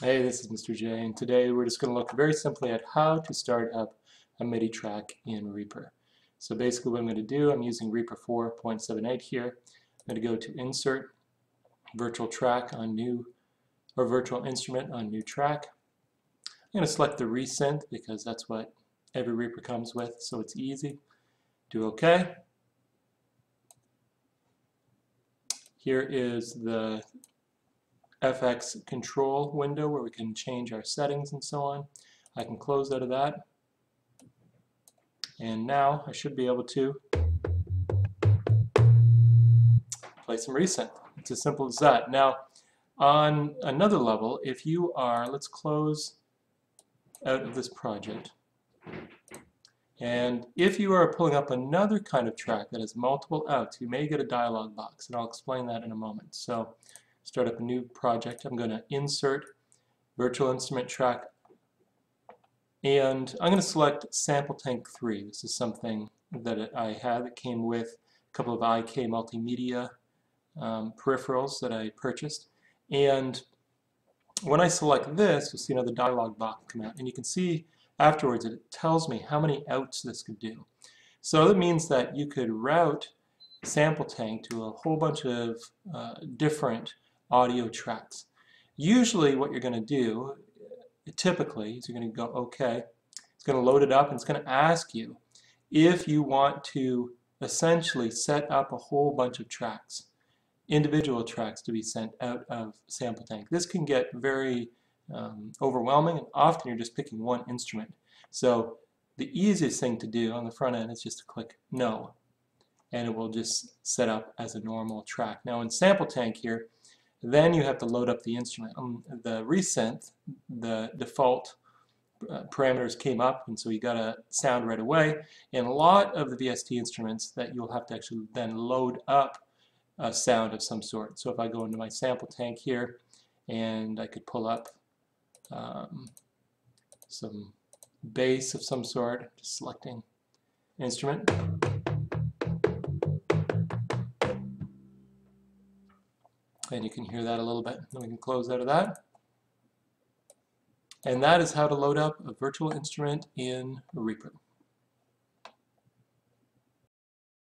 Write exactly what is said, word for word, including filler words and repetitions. Hey, this is Mister J, and today we're just going to look very simply at how to start up a MIDI track in Reaper. So basically what I'm going to do, I'm using Reaper four point seven eight here. I'm going to go to Insert, Virtual Track on New, or Virtual Instrument on New Track. I'm going to select the ReaSynth because that's what every Reaper comes with, so it's easy. Do OK. Here is the F X control window where we can change our settings and so on. I can close out of that, and now I should be able to play some ReSynth. It's as simple as that. Now on another level, if you are, let's close out of this project, and if you are pulling up another kind of track that has multiple outs, you may get a dialog box, and I'll explain that in a moment. So start up a new project. I'm going to insert virtual instrument track, and I'm going to select SampleTank three. This is something that I had that came with a couple of I K Multimedia um, peripherals that I purchased. And when I select this, you'll see another dialog box come out, and you can see afterwards that it tells me how many outs this could do. So that means that you could route SampleTank to a whole bunch of uh, different audio tracks. Usually what you're going to do, typically, is you're going to go OK. It's going to load it up, and it's going to ask you if you want to essentially set up a whole bunch of tracks, individual tracks to be sent out of SampleTank. This can get very um, overwhelming, and often you're just picking one instrument. So the easiest thing to do on the front end is just to click No, and it will just set up as a normal track. Now in SampleTank here, then you have to load up the instrument. Um, the ReSynth, the default uh, parameters came up, and so you got a sound right away. And a lot of the V S T instruments that you'll have to actually then load up a sound of some sort. So if I go into my SampleTank here, and I could pull up um, some bass of some sort, just selecting instrument. And you can hear that a little bit. Then we can close out of that. And that is how to load up a virtual instrument in Reaper.